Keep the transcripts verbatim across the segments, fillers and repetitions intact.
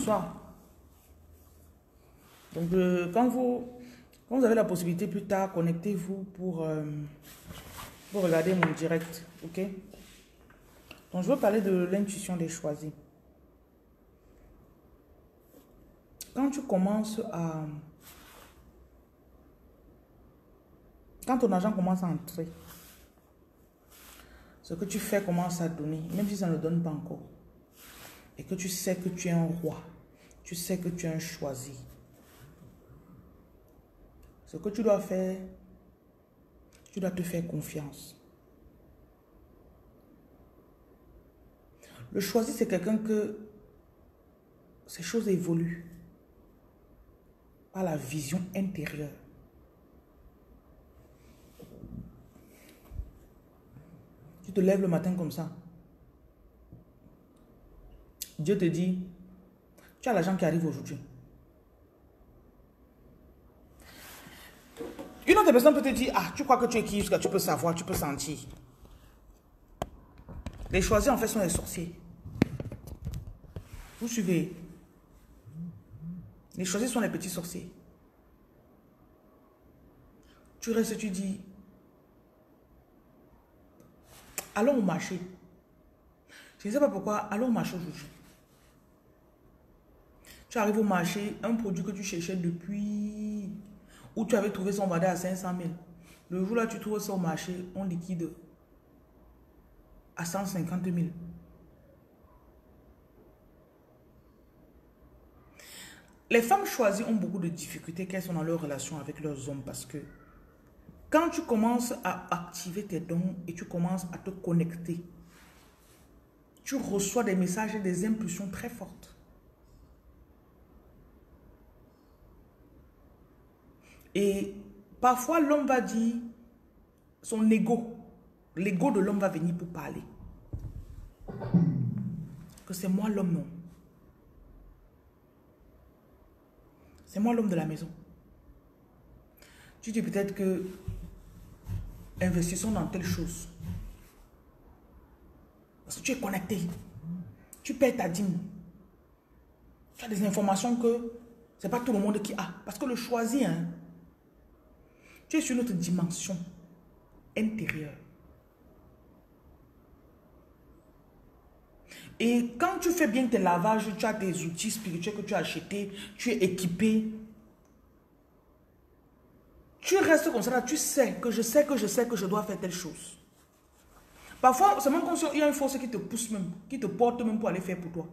soir. Donc, euh, quand, vous, quand vous avez la possibilité plus tard, connectez-vous pour, euh, pour regarder mon direct. Ok? Donc, je veux parler de l'intuition des choisis. Quand tu commences à... Quand ton argent commence à entrer, ce que tu fais commence à donner, même si ça ne donne pas encore. Et que tu sais que tu es un roi, tu sais que tu es un choisi. Ce que tu dois faire, tu dois te faire confiance. Le choisi, c'est quelqu'un que ces choses évoluent par la vision intérieure. Tu te lèves le matin comme ça. Dieu te dit, tu as l'argent qui arrive aujourd'hui. Une autre personne peut te dire, ah, tu crois que tu es qui jusqu'à tu peux savoir, tu peux sentir. Les choisis, en fait, sont les sorciers. Vous suivez. Les choisis sont les petits sorciers. Tu restes, tu dis, allons au marché. Je ne sais pas pourquoi, allons au marché aujourd'hui. Tu arrives au marché, un produit que tu cherchais depuis... Où tu avais trouvé son badé à cinq cent mille. Le jour là, tu trouves ça au marché, on liquide à cent cinquante mille. Les femmes choisies ont beaucoup de difficultés qu'elles sont dans leur relation avec leurs hommes parce que quand tu commences à activer tes dons et tu commences à te connecter, tu reçois des messages et des impulsions très fortes. Et parfois, l'homme va dire, son ego, l'ego de l'homme va venir pour parler. Que c'est moi l'homme, non. C'est moi l'homme de la maison. Tu dis peut-être que, investissons dans telle chose. Parce que tu es connecté. Tu payes ta dîme. Tu as des informations que, c'est pas tout le monde qui a. Parce que le choisi, hein, tu es sur notre dimension intérieure. Et quand tu fais bien tes lavages, tu as des outils spirituels que tu as achetés, tu es équipé. Tu restes comme ça, là, tu sais que je sais que je sais que je dois faire telle chose. Parfois, c'est même comme il y a une force qui te pousse même, qui te porte même pour aller faire pour toi.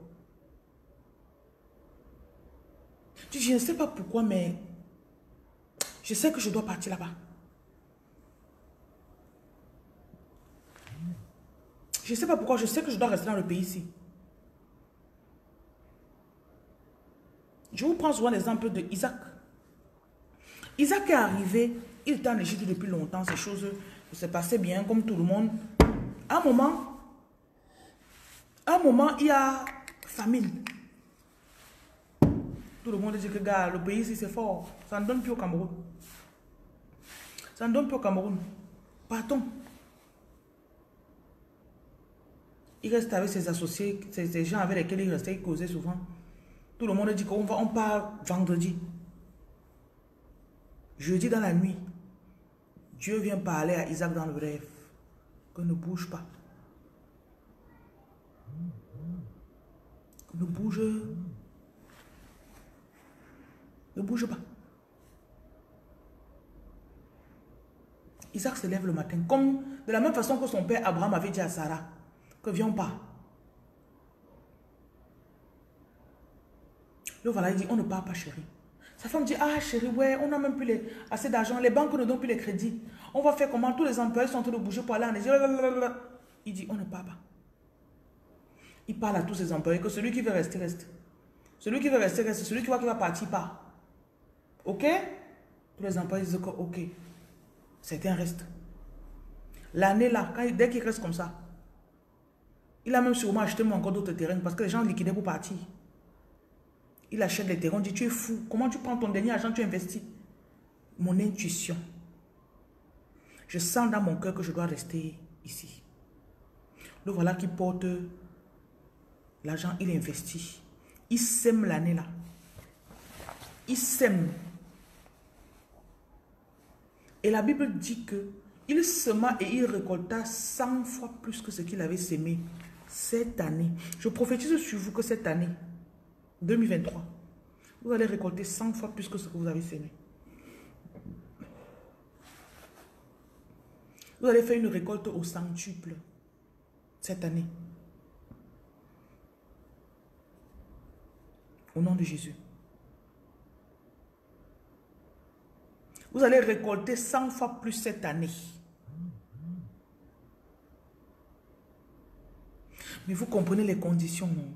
Tu dis, je ne sais pas pourquoi, mais... Je sais que je dois partir là-bas. Je ne sais pas pourquoi, je sais que je dois rester dans le pays ici. Je vous prends souvent l'exemple de Isaac. Isaac est arrivé, il était en Égypte depuis longtemps, ces choses se passaient bien, comme tout le monde. À un moment, à un moment, il y a famine. Tout le monde dit que gars, le pays ici c'est fort, ça ne donne plus au Cameroun. Ça ne donne plus au Cameroun. Partons. Il reste avec ses associés, ces gens avec lesquels il restait, il causait souvent. Tout le monde dit qu'on va, on part vendredi. Jeudi dans la nuit, Dieu vient parler à Isaac dans le rêve. Que ne bouge pas. Que ne bouge Ne bouge pas. Isaac se lève le matin, comme de la même façon que son père Abraham avait dit à Sarah, que viens pas. Le voilà, il dit, on ne part pas, chérie. Sa femme dit, ah chérie, ouais, on n'a même plus les, assez d'argent, les banques ne donnent plus les crédits. On va faire comment? Tous les employés sont en train de bouger pour aller en Égypte. Il dit, on ne part pas. Il parle à tous ses employés que celui qui veut rester, reste. Celui qui veut rester, reste. Celui qui voit qu'il va partir, part. Ok? Tous les employés disent que, ok, c'est un reste. L'année là, quand, dès qu'il reste comme ça, il a même sûrement acheté encore d'autres terrains parce que les gens liquidaient pour partir. Il achète les terrains, on dit, tu es fou, comment tu prends ton dernier argent, tu investis? Mon intuition. Je sens dans mon cœur que je dois rester ici. Le voilà qui porte l'argent, il investit. Ils sèment l'année là. Ils sèment. Et la Bible dit que il sema et il récolta cent fois plus que ce qu'il avait semé cette année. Je prophétise sur vous que cette année, deux mille vingt-trois, vous allez récolter cent fois plus que ce que vous avez semé. Vous allez faire une récolte au centuple cette année. Au nom de Jésus. Vous allez récolter cent fois plus cette année. Mais vous comprenez les conditions, non?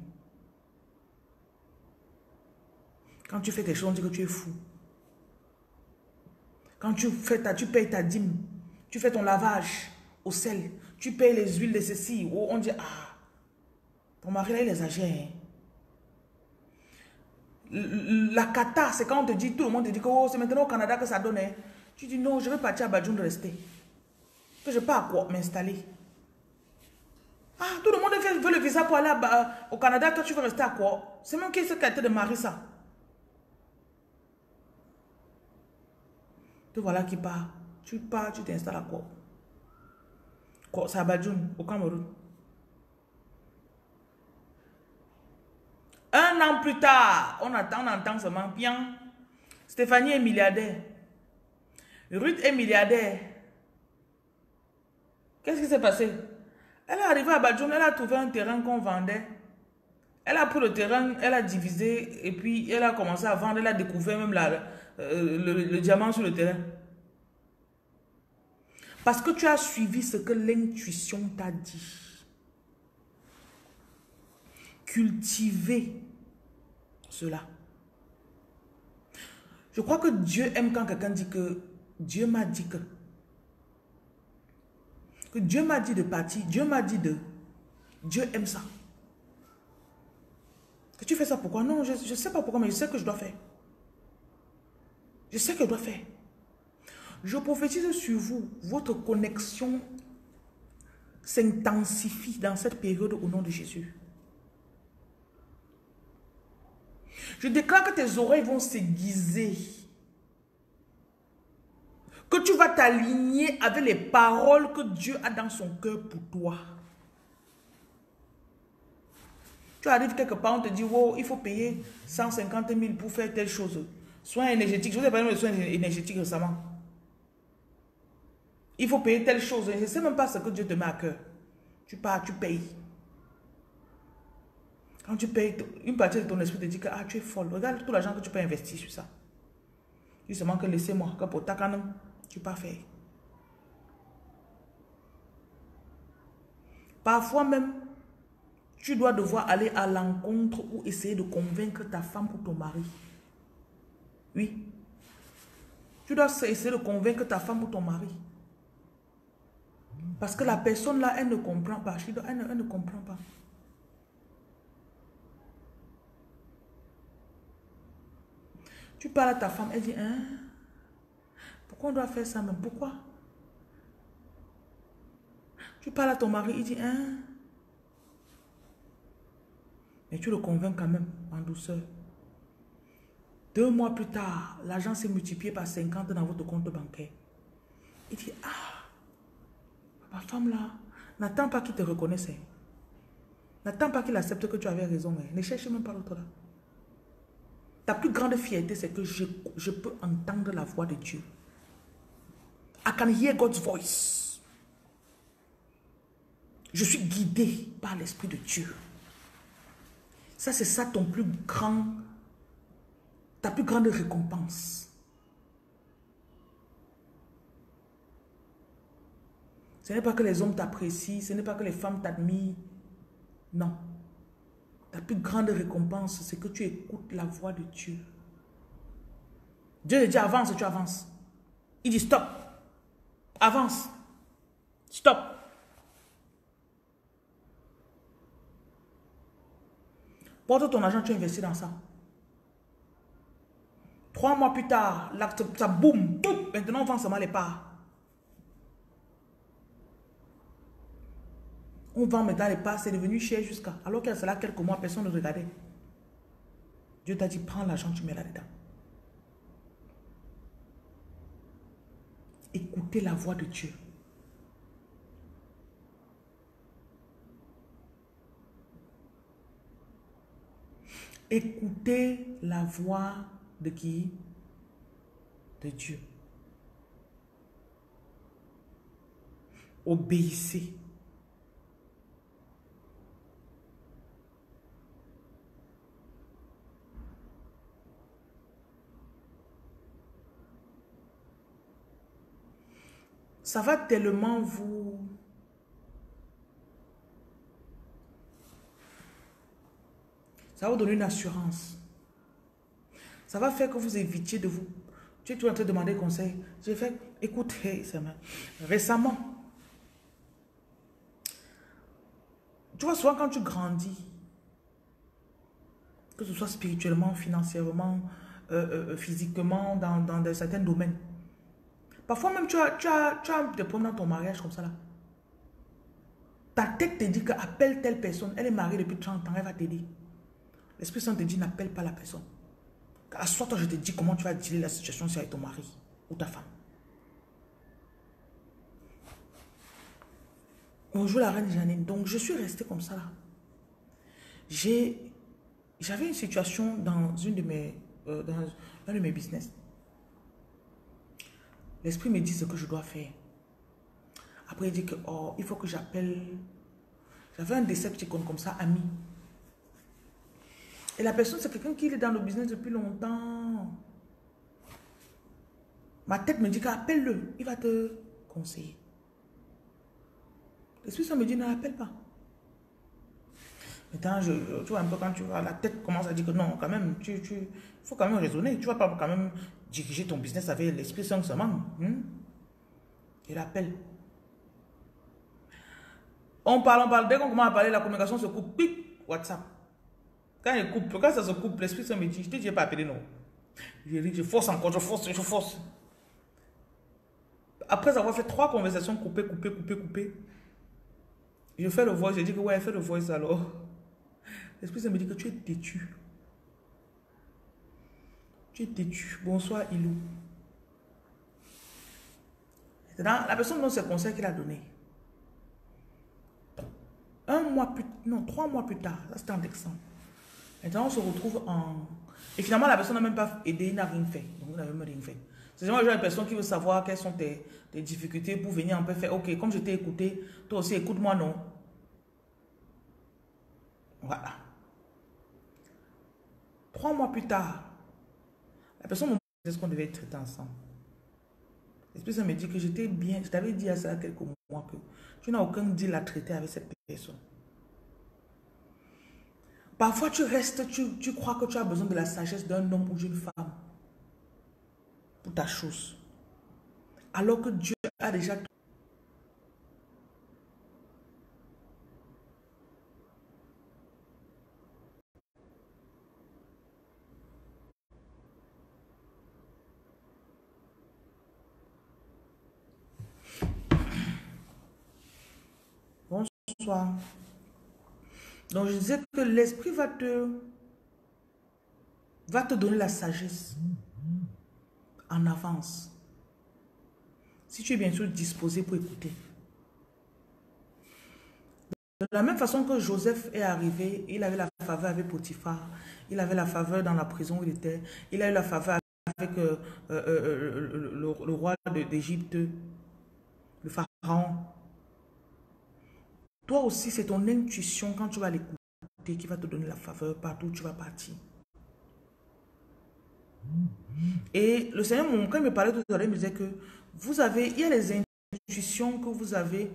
Quand tu fais quelque chose, on dit que tu es fou. Quand tu, fais ta, tu payes ta dîme, tu fais ton lavage au sel, tu payes les huiles de ceci, on dit, ah, ton mari là, il exagère. La cata, c'est quand on te dit, tout le monde te dit que oh, c'est maintenant au Canada que ça donne. Hein. Tu dis non, je vais partir à Badjoun de rester. Que je pars à quoi m'installer. Ah, tout le monde veut le visa pour aller à, euh, au Canada, toi tu veux rester à quoi? C'est même qui se qualité de mari ça. Te voilà qui part. Tu pars, tu t'installes à quoi? Quoi, c'est à Badjoun, au Cameroun. Un an plus tard, on attend, on entend seulement bien. Stéphanie est milliardaire. Ruth est milliardaire. Qu'est-ce qui s'est passé? Elle est arrivée à Badjoun, elle a trouvé un terrain qu'on vendait. Elle a pris le terrain, elle a divisé et puis elle a commencé à vendre. Elle a découvert même la, euh, le, le diamant sur le terrain. Parce que tu as suivi ce que l'intuition t'a dit. Cultiver cela. Je crois que Dieu aime quand quelqu'un dit que Dieu m'a dit que que Dieu m'a dit de partir, Dieu m'a dit de Dieu aime ça. Que tu fais ça pourquoi? Non, je ne sais pas pourquoi, mais je sais que je dois faire. Je sais que je dois faire. Je prophétise sur vous, votre connexion s'intensifie dans cette période au nom de Jésus. Je déclare que tes oreilles vont s'aiguiser. Que tu vas t'aligner avec les paroles que Dieu a dans son cœur pour toi. Tu arrives quelque part, on te dit, wow, il faut payer cent cinquante mille pour faire telle chose. Soins énergétiques, je vous ai parlé de soins énergétiques récemment. Il faut payer telle chose. Je ne sais même pas ce que Dieu te met à cœur. Tu pars, tu payes. Quand tu payes, une partie de ton esprit te dit que ah, tu es folle. Regarde tout l'argent que tu peux investir sur ça. Justement que laissez-moi, que pour ta canon, tu peux faire. Parfois même, tu dois devoir aller à l'encontre ou essayer de convaincre ta femme ou ton mari. Oui. Tu dois essayer de convaincre ta femme ou ton mari. Parce que la personne là, elle ne comprend pas. Elle ne, elle ne comprend pas. Tu parles à ta femme, elle dit, hein, pourquoi on doit faire ça même? Pourquoi? Tu parles à ton mari, il dit, hein, mais tu le convaincs quand même en douceur. Deux mois plus tard, l'argent s'est multiplié par cinquante dans votre compte bancaire. Il dit, ah, ma femme là, n'attends pas qu'il te reconnaisse. N'attends pas qu'il accepte que tu avais raison. Ne cherche même pas l'autre là. La plus grande fierté, c'est que je, je peux entendre la voix de Dieu. I can hear God's voice. Je suis guidé par l'Esprit de Dieu. Ça, c'est ça ton plus grand, ta plus grande récompense. Ce n'est pas que les hommes t'apprécient, ce n'est pas que les femmes t'admirent. Non. Ta plus grande récompense, c'est que tu écoutes la voix de Dieu. Dieu te dit avance, tu avances. Il dit stop. Avance. Stop. Porte ton argent, tu investis dans ça. Trois mois plus tard, là, ça boum, boum. Maintenant, on vend seulement les parts. On vend maintenant les parts, c'est devenu cher jusqu'à. Alors qu'elle sera là quelques mois, personne ne regardait. Dieu t'a dit, prends l'argent, tu mets là-dedans. Écoutez la voix de Dieu. Écoutez la voix de qui? De Dieu. Obéissez. Ça va tellement vous... Ça va vous donner une assurance. Ça va faire que vous évitiez de vous... Tu es toujours en train de demander conseil. J'ai fait, écoute, hey, récemment, tu vois, souvent quand tu grandis, que ce soit spirituellement, financièrement, euh, euh, physiquement, dans, dans de, certains domaines, parfois même, tu as, tu as, tu as des problèmes dans ton mariage comme ça. Là. Ta tête te dit qu'appelle telle personne. Elle est mariée depuis trente ans, elle va t'aider. L'Esprit Saint te dit n'appelle pas la personne. Assois-toi, je te dis comment tu vas dealer la situation si avec ton mari ou ta femme. Bonjour la reine Janine. Donc, je suis restée comme ça là. J'avais une situation dans, une de mes, euh, dans un de mes business. L'esprit me dit ce que je dois faire. Après, il dit que, oh, il faut que j'appelle. J'avais un Decepticon comme ça, ami. Et la personne, c'est quelqu'un qui est dans le business depuis longtemps. Ma tête me dit qu'appelle-le, il va te conseiller. L'esprit, ça me dit, ne l'appelle pas. Maintenant, je, je, tu vois un peu quand tu vois, la tête commence à dire que non, quand même, tu, tu, faut quand même raisonner. Tu ne vas pas quand même diriger ton business avec l'Esprit Saint seulement. Hein? Il appelle. On parle, on parle. Dès qu'on commence à parler, la communication se coupe. Pic, WhatsApp. Quand il coupe, quand ça se coupe, l'Esprit Saint me dit, je te dis, je n'ai pas appelé, non. Je dis, je force encore, je force, je force. Après avoir fait trois conversations coupées, coupées, coupées, coupées, je fais le voice, je dis que ouais, fais le voice alors. L'Esprit Saint me dit que tu es têtu. Tu es têtu. Bonsoir, Ilou. Maintenant, la personne dont c'est conseil qu'il a donné. Un mois plus tard, non, trois mois plus tard, là c'était en décembre. Maintenant, on se retrouve en... Et finalement, la personne n'a même pas aidé, il n'a rien fait. Donc, il n'a même rien fait. C'est vraiment une personne qui veut savoir quelles sont tes, tes difficultés pour venir un peu faire, ok, comme je t'ai écouté, toi aussi, écoute-moi, non. Voilà. Trois mois plus tard, la personne me disait ce qu'on devait traiter ensemble. L'Esprit Saint me dit que j'étais bien, je t'avais dit à ça quelques mois que tu n'as aucun deal à traiter avec cette personne. Parfois, tu restes, tu, tu crois que tu as besoin de la sagesse d'un homme ou d'une femme pour ta chose. Alors que Dieu a déjà... Bonsoir. Donc je disais que l'esprit va te va te donner la sagesse en avance. Si tu es bien sûr disposé pour écouter. De la même façon que Joseph est arrivé, il avait la faveur avec Potiphar, il avait la faveur dans la prison où il était, il a eu la faveur avec euh, euh, euh, le, le, le roi d'Égypte, le pharaon. Toi aussi, c'est ton intuition quand tu vas l'écouter qui va te donner la faveur partout où tu vas partir. Et le Seigneur, quand il me parlait tout à l'heure, il me disait que vous avez, il y a les intuitions que vous avez,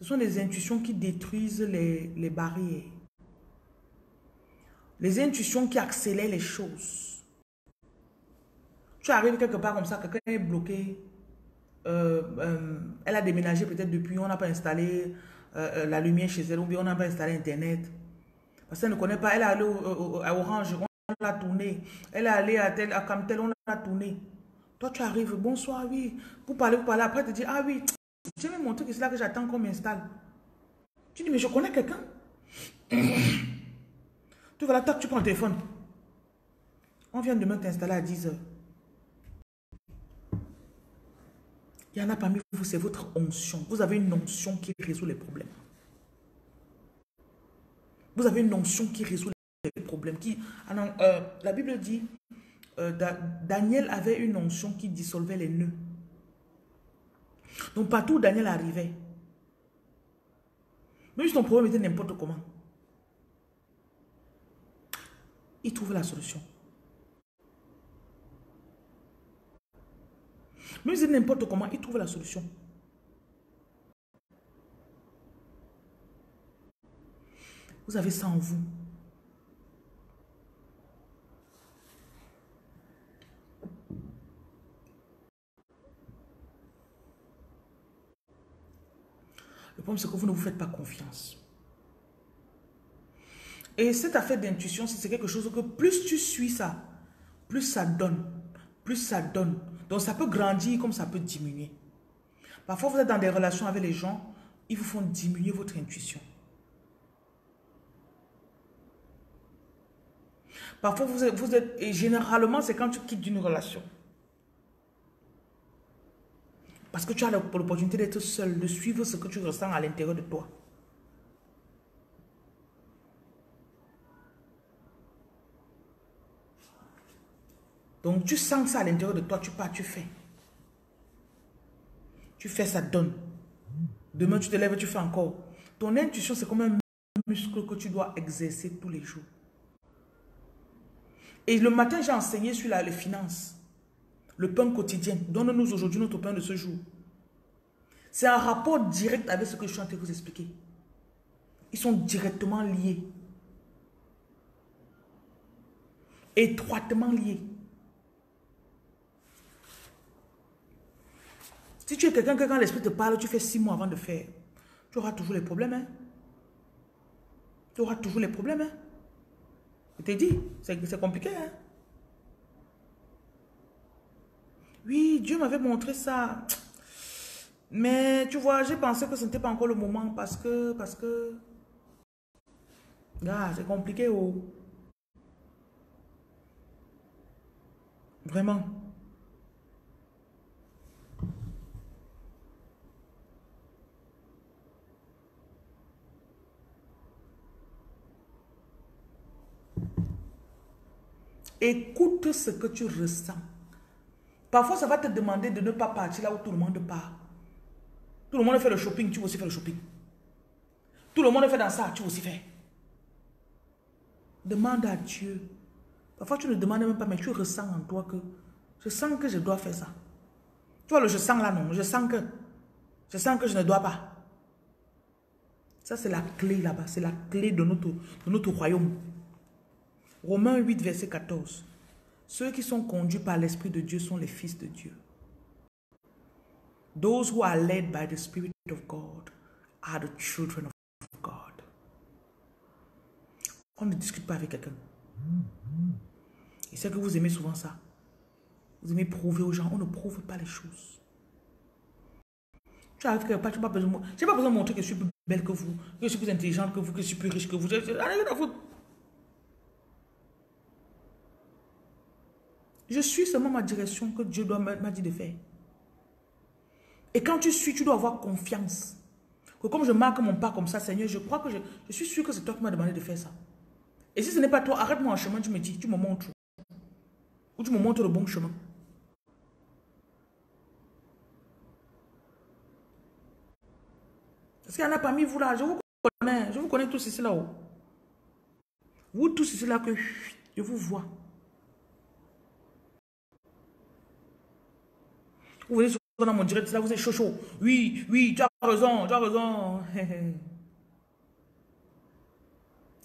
ce sont des intuitions qui détruisent les, les barrières. Les intuitions qui accélèrent les choses. Tu arrives quelque part comme ça, quelqu'un est bloqué, euh, euh, elle a déménagé peut-être depuis, on n'a pas installé... Euh, la lumière chez elle, ou bien on n'a pas installé internet parce qu'elle ne connaît pas, elle est allée au, au, au, à Orange, on l'a tourné, elle est allée à, tel, à Camtel, on l'a tourné. Toi tu arrives, bonsoir, oui, pour parler, vous parler, après tu dis, ah oui, j'ai même montré que c'est là que j'attends qu'on m'installe. Tu dis, mais je connais quelqu'un. Tu vas là, tu prends le téléphone, On vient demain t'installer à dix heures. Il y en a parmi vous, c'est votre onction. Vous avez une onction qui résout les problèmes. Vous avez une onction qui résout les problèmes. Qui, ah non, euh, la Bible dit, euh, da, Daniel avait une onction qui dissolvait les nœuds. Donc partout où Daniel arrivait, même si ton problème était n'importe comment, il trouve la solution. Même si n'importe comment, il trouve la solution. Vous avez ça en vous. Le problème, c'est que vous ne vous faites pas confiance. Et cette affaire d'intuition, c'est quelque chose que plus tu suis ça, plus ça donne, plus ça donne. Donc ça peut grandir comme ça peut diminuer. Parfois, vous êtes dans des relations avec les gens, ils vous font diminuer votre intuition. Parfois, vous êtes, vous êtes et généralement, c'est quand tu quittes une relation. Parce que tu as l'opportunité d'être seul, de suivre ce que tu ressens à l'intérieur de toi. Donc, tu sens ça à l'intérieur de toi, tu pars, tu fais. Tu fais, ça donne. Demain, tu te lèves, tu fais encore. Ton intuition, c'est comme un muscle que tu dois exercer tous les jours. Et le matin, j'ai enseigné sur la, les finances, le pain quotidien. Donne-nous aujourd'hui notre pain de ce jour. C'est un rapport direct avec ce que je suis en train de vous expliquer. Ils sont directement liés. Étroitement liés. Si tu es quelqu'un que quand l'esprit te parle, tu fais six mois avant de faire, tu auras toujours les problèmes. Hein? Tu auras toujours les problèmes. Hein? Je t'ai dit, c'est compliqué. Hein? Oui, Dieu m'avait montré ça. Mais tu vois, j'ai pensé que ce n'était pas encore le moment parce que... parce que, ah, c'est compliqué. Oh. Vraiment. Écoute ce que tu ressens. Parfois, ça va te demander de ne pas partir là où tout le monde part. Tout le monde fait le shopping, tu veux aussi faire le shopping. Tout le monde fait dans ça, tu veux aussi faire. Demande à Dieu. Parfois, tu ne demandes même pas, mais tu ressens en toi que je sens que je dois faire ça. Tu vois, le je sens là, non. Je sens que je sens que je ne dois pas. Ça, c'est la clé là-bas. C'est la clé de notre, de notre royaume. Romains huit, verset quatorze. Ceux qui sont conduits par l'Esprit de Dieu sont les fils de Dieu. Those who are led by the Spirit of God are the children of God. On ne discute pas avec quelqu'un. Et c'est que vous aimez souvent ça. Vous aimez prouver aux gens. On ne prouve pas les choses. Tu n'as pas, pas besoin de montrer que je suis plus belle que vous, que je suis plus intelligente que vous, que je suis plus riche que vous. Allez, dans votre... Je suis seulement ma direction que Dieu m'a dit de faire. Et quand tu suis, tu dois avoir confiance. Que comme je marque mon pas comme ça, Seigneur, je crois que je, je suis sûr que c'est toi qui m'as demandé de faire ça. Et si ce n'est pas toi, arrête-moi en chemin, tu me dis, tu me montres. Ou tu me montres le bon chemin. Parce qu'il y en a parmi vous là, je vous connais, je vous connais tous ici là-haut. Vous tous ici là que je vous vois. Vous venez dans mon direct, là vous êtes chaud chaud. Oui, oui, tu as raison, tu as raison.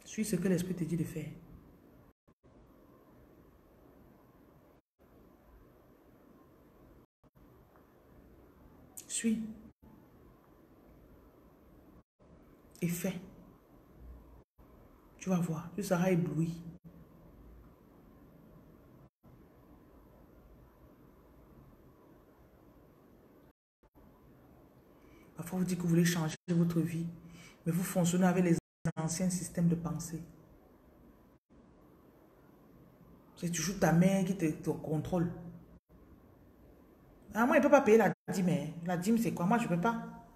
Suis ce que l'Esprit te dit de faire. Suis. Et fais. Tu vas voir, tu seras ébloui. Parfois, vous dites que vous voulez changer votre vie, mais vous fonctionnez avec les anciens systèmes de pensée. C'est toujours ta mère qui te, te contrôle. Ah, moi, il ne peut pas payer la dîme. Hein. La dîme, c'est quoi? Moi, je ne peux pas.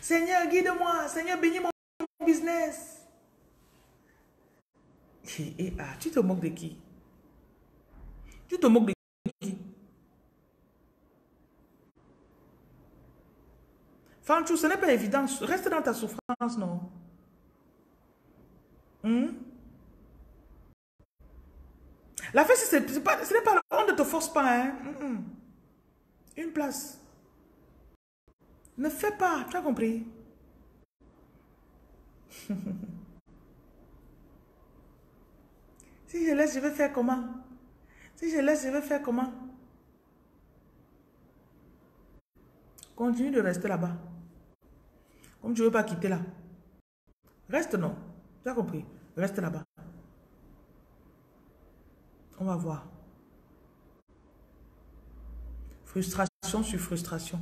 Seigneur, guide-moi. Seigneur, bénis mon business. Et, et ah, tu te moques de qui? Tu te moques de qui? Fanchou, ce n'est pas évident. Reste dans ta souffrance, non? Hum? La fête, ce n'est pas, pas... On ne te force pas, hein? Mm-mm. Une place. Ne fais pas, tu as compris? Si je laisse, je vais faire comment? Si je laisse, je vais faire comment? Continue de rester là-bas. Comme tu ne veux pas quitter là. Reste, non? Tu as compris? Reste là-bas. On va voir. Frustration sur frustration.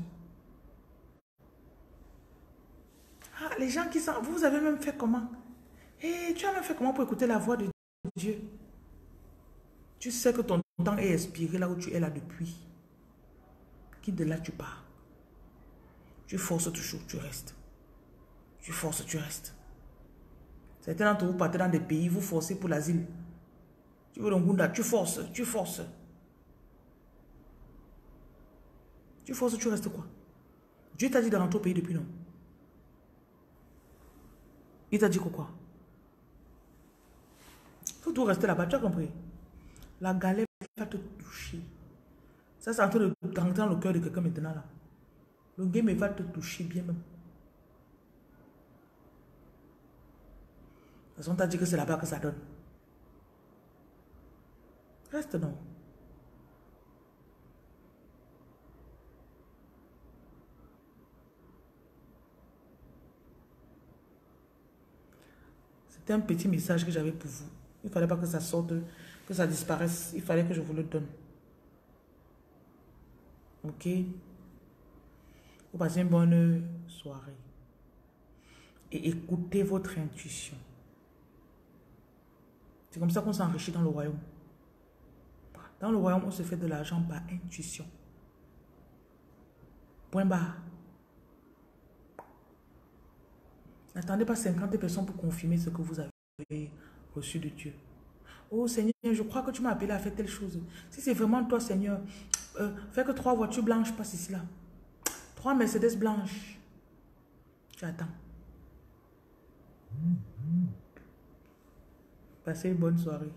Ah, les gens qui sont... Vous avez même fait comment? Et tu as même fait comment pour écouter la voix de Dieu? Tu sais que ton temps est expiré là où tu es là depuis. Qui de là tu pars? Tu forces toujours, tu restes. Tu forces, tu restes. Certains d'entre vous partez dans des pays, vous forcez pour l'asile. Tu veux le tu forces, tu forces. Tu forces, tu restes quoi? Dieu t'a dit de rentrer au pays depuis non? Il t'a dit que quoi? Il faut tout rester là-bas, tu as compris? La galère va te toucher. Ça, c'est en train de rentrer dans le cœur de quelqu'un maintenant là. Le game va te toucher bien même. De toute façon, on t'a dit que c'est là-bas que ça donne. Reste non. C'était un petit message que j'avais pour vous. Il ne fallait pas que ça sorte, que ça disparaisse. Il fallait que je vous le donne. Ok? Vous passez une bonne soirée. Et écoutez votre intuition. C'est comme ça qu'on s'enrichit dans le royaume. Dans le royaume, on se fait de l'argent par intuition. Point barre. N'attendez pas cinquante personnes pour confirmer ce que vous avez reçu de Dieu. Oh Seigneur, je crois que tu m'as appelé à faire telle chose. Si c'est vraiment toi, Seigneur, euh, fais que trois voitures blanches passent ici là. Trois Mercedes blanches. Tu attends. Passez une bonne soirée.